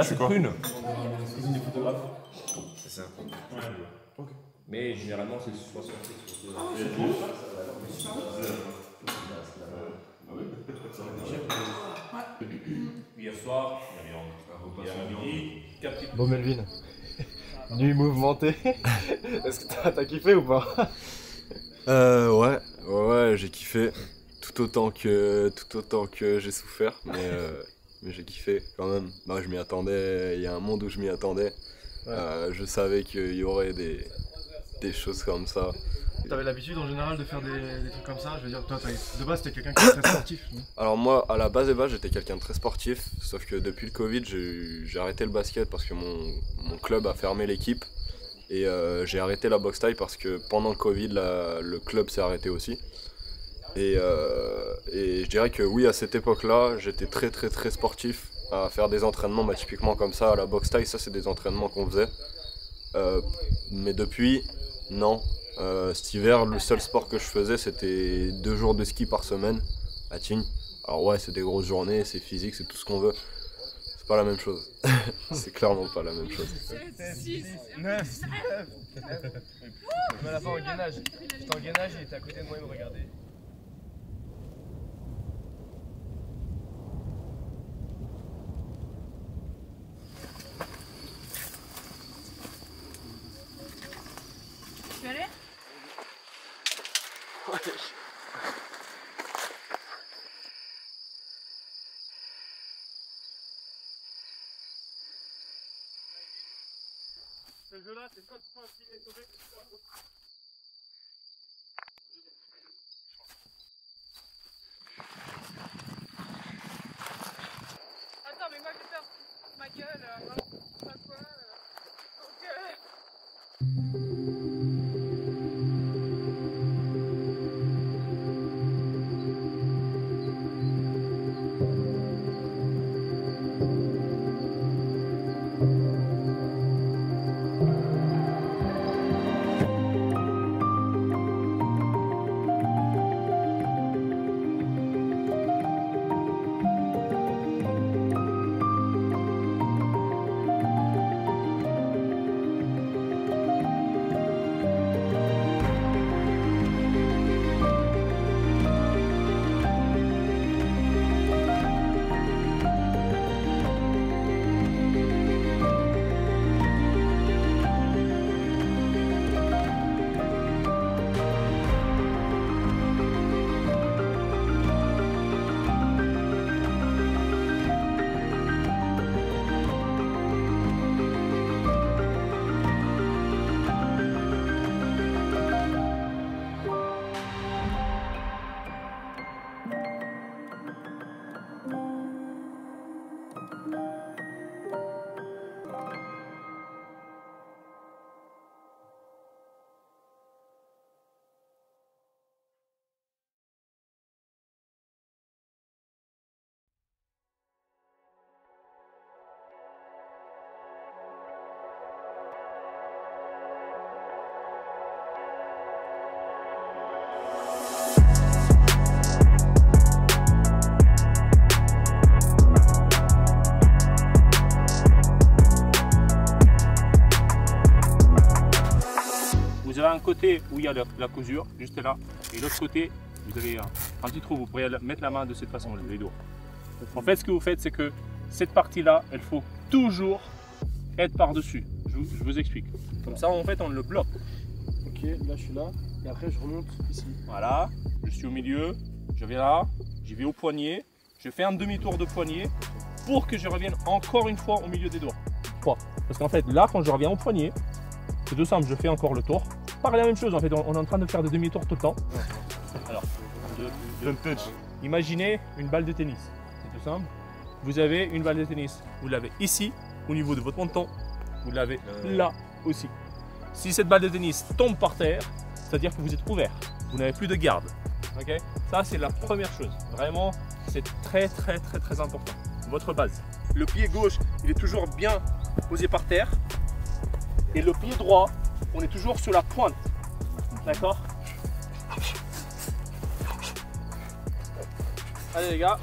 Là, c'est prune. C'est des photographes. C'est ça. Ouais. Okay. Mais généralement, c'est sur ça. Ah, c'est bon. Hier soir, il y a un repas. Bon, Melvin, nuit mouvementée. Est-ce que t'as kiffé ou pas? Ouais, j'ai kiffé. Tout autant que j'ai souffert, mais j'ai kiffé quand même. Bah, je m'y attendais, il y a un monde où je m'y attendais. Ouais. Je savais qu'il y aurait des choses comme ça. T'avais l'habitude en général de faire des trucs comme ça? Je veux dire, toi, de base, t'es quelqu'un qui est très sportif. Alors moi, à la base, j'étais quelqu'un de très sportif, sauf que depuis le Covid, j'ai arrêté le basket parce que mon club a fermé l'équipe. Et j'ai arrêté la boxe taille parce que pendant le Covid, le club s'est arrêté aussi. Et je dirais que oui, à cette époque-là, j'étais très sportif à faire des entraînements, typiquement comme ça, à la boxe taille, ça c'est des entraînements qu'on faisait. Mais depuis, non. Cet hiver, le seul sport que je faisais, c'était 2 jours de ski par semaine à Tignes. Alors ouais, c'est des grosses journées, c'est physique, c'est tout ce qu'on veut. Pas la même chose. C'est clairement pas la même chose. 7, 6, 9. On va la voir au gainage. J'étais en gainage, il était à côté de moi, il me regardait. Tu veux aller? Ouais. Ce jeu-là, c'est soit tu prends un filet sauvé, soit tu prends un autre. Attends, mais moi je vais faire ma gueule, pas quoi, donc... Un côté où il y a la cousure, juste là, et l'autre côté, vous avez un petit trou, vous pourrez mettre la main de cette façon, les doigts. En fait, ce que vous faites, c'est que cette partie-là, elle faut toujours être par-dessus. Je vous explique. Comme ça, en fait, on le bloque. Ok, là, je suis là, et après, je remonte ici. Voilà, je suis au milieu, je vais là, j'y vais au poignet, je fais un demi-tour de poignet pour que je revienne encore une fois au milieu des doigts. Pourquoi? Parce qu'en fait, là, quand je reviens au poignet, c'est tout simple, je fais encore le tour. Par la même chose, en fait, on est en train de faire des demi-tours tout le temps. Alors, imaginez une balle de tennis, c'est tout simple. Vous avez une balle de tennis, vous l'avez ici, au niveau de votre menton, vous l'avez là aussi. Si cette balle de tennis tombe par terre, c'est-à-dire que vous êtes ouvert, vous n'avez plus de garde. Okay, ça, c'est la première chose. Vraiment, c'est très important, votre base. Le pied gauche, il est toujours bien posé par terre et le pied droit, on est toujours sur la pointe, d'accord? Allez les gars!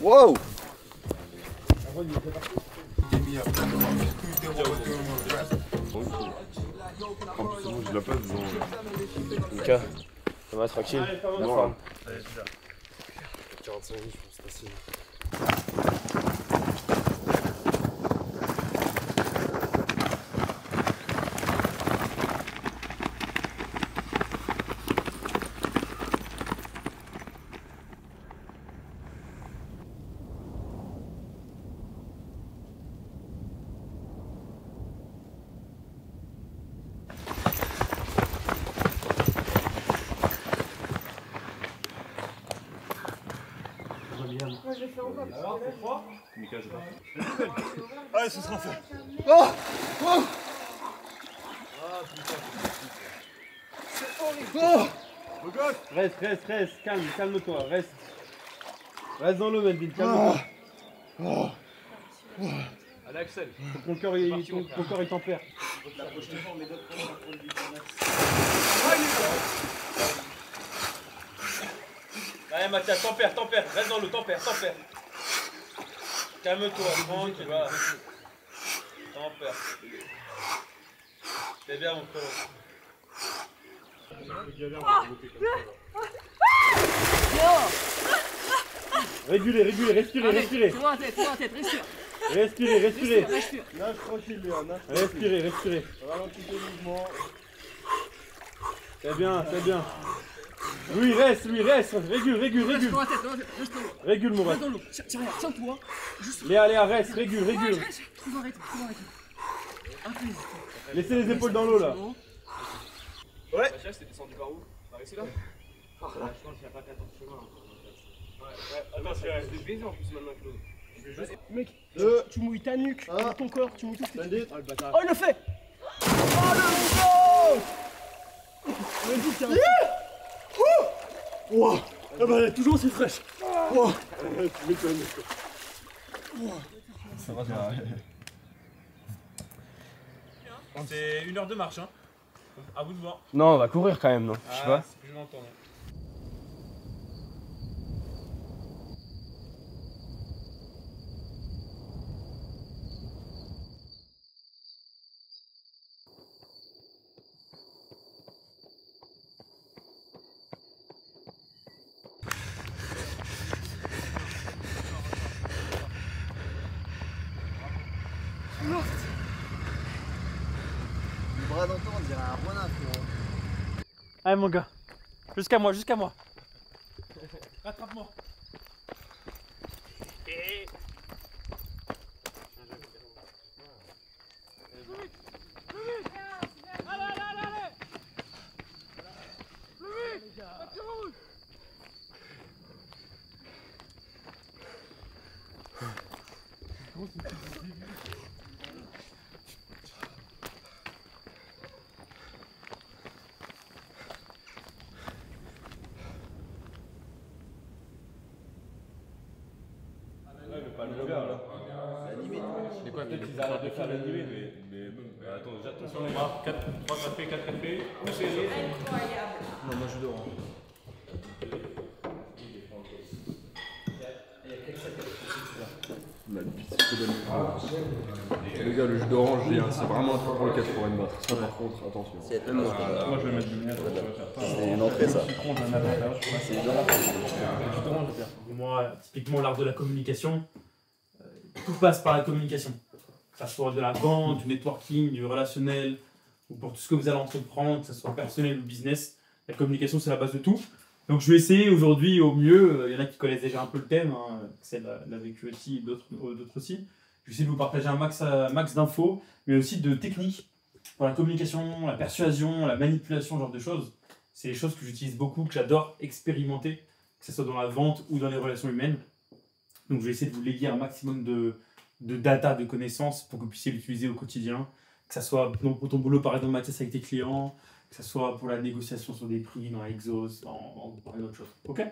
Wow! Je la passe dans... Lucas, ça va tranquille? Non, forme. Allez, c'est là. 45 minutes, je pense, facile. Moi je fais encore. Alors, c'est froid ? Mika, je vais. Allez, ce sera fait. Oh ! Oh ! Ah putain, c'est horrible. Oh ! Le gosse ! Reste, calme-toi, reste. Reste dans l'eau, Melvin, calme-toi. Oh ! Oh ! Allez, Axel. Ton corps est tempère. Allez Mathias, tempère, reste dans l'eau, tempère. Calme-toi, tranquille, voilà. Tempère. C'est bien mon frérot. Régulez, respirez. Respirez. Nage tranquille, Léon. Respirez. Ralentissez le mouvement. C'est bien. Lui, reste, régule. Régule, mon reste. Tiens-toi. Léa, reste, régule. Trouve un rythme. Laissez les épaules dans l'eau, là. Ouais. Mathias, t'es descendu par où? Par ici, là? Par là. Je pense qu'il n'y a pas 14 chemins. Ouais. Attends, je vais baiser en plus, maintenant, Claude. Mec, tu mouilles ta nuque, ton corps, tu mouilles tout ce que tu veux. Oh, le bâtard. Oh, il le fait. Oh, le go. Wow. Ah bah elle est toujours aussi fraîche. Wow. Tu m'étonnes. Ça va, c'est 1 heure de marche, hein. À vous de voir. Non, on va courir quand même, non? Je sais pas. Je m'entends. Le bras d'antan, on dirait un renard, frérot. Allez mon gars, jusqu'à moi. Rattrape-moi. Peut-être qu'ils arrêtent de faire l'animé, mais bon, attends, déjà, attention, on marque 4 cafés, poussez les autres. Incroyable. Non, moi je dors. Il y a quelques. Les gars, le jus d'orange, c'est vraiment un truc pour le 4 pour une battre. Ça, par contre, attention. Moi je vais mettre du miel. C'est une entrée, ça. C'est une entrée. Moi, typiquement, l'art de la communication. Tout passe par la communication, que ce soit de la vente, du networking, du relationnel, ou pour tout ce que vous allez entreprendre, que ce soit personnel ou business, la communication c'est la base de tout. Donc je vais essayer aujourd'hui au mieux, il y en a qui connaissent déjà un peu le thème, hein, c'est la QLT et d'autres aussi. Je vais essayer de vous partager un max d'infos, mais aussi de techniques pour la communication, la persuasion, la manipulation, ce genre de choses. C'est des choses que j'utilise beaucoup, que j'adore expérimenter, que ce soit dans la vente ou dans les relations humaines. Donc je vais essayer de vous léguer un maximum de data, de connaissances pour que vous puissiez l'utiliser au quotidien. Que ça soit pour ton boulot, par exemple, Mathias, avec tes clients, que ça soit pour la négociation sur des prix, dans Exos, dans une autre chose. Ok?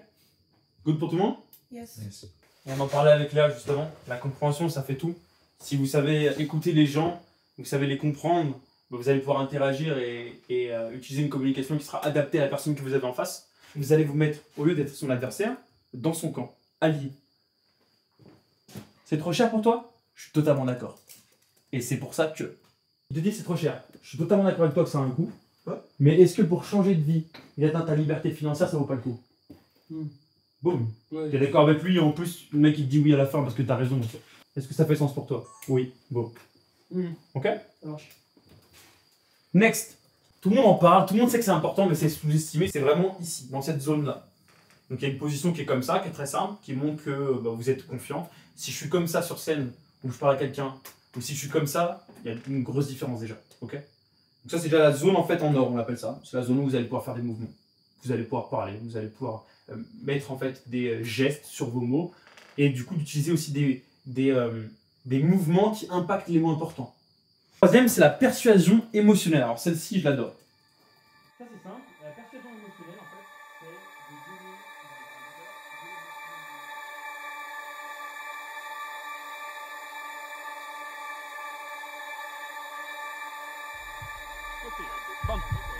Good pour tout le monde? Yes. On en parlait avec Léa juste avant. La compréhension, ça fait tout. Si vous savez écouter les gens, vous savez les comprendre, vous allez pouvoir interagir et utiliser une communication qui sera adaptée à la personne que vous avez en face. Vous allez vous mettre, au lieu d'être son adversaire, dans son camp, allié. C'est trop cher pour toi? Je suis totalement d'accord. Et c'est pour ça que... Je te dis c'est trop cher. Je suis totalement d'accord avec toi que ça a un coût. Ouais. Mais est-ce que pour changer de vie et atteindre ta liberté financière, ça vaut pas le coup? Boum. Ouais, t'es d'accord avec lui et en plus, le mec il te dit oui à la fin parce que t'as raison. Est-ce que ça fait sens pour toi? Oui. Bon. Ok? Ça marche. Next. Tout le monde en parle, tout le monde sait que c'est important, mais c'est sous-estimé. C'est vraiment ici, dans cette zone-là. Donc il y a une position qui est comme ça, qui est très simple, qui montre que bah, vous êtes confiant. Si je suis comme ça sur scène, ou je parle à quelqu'un, ou si je suis comme ça, il y a une grosse différence déjà. Ok? Donc ça c'est déjà la zone en fait en or, on l'appelle ça. C'est la zone où vous allez pouvoir faire des mouvements. Vous allez pouvoir parler, vous allez pouvoir mettre en fait des gestes sur vos mots. Et du coup d'utiliser aussi des mouvements qui impactent les mots importants. Troisième, c'est la persuasion émotionnelle. Alors celle-ci, je l'adore. Ça c'est simple, la persuasion émotionnelle en fait, c'est de donner...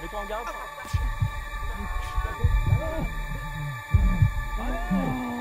Ok, bam, mets-toi en garde.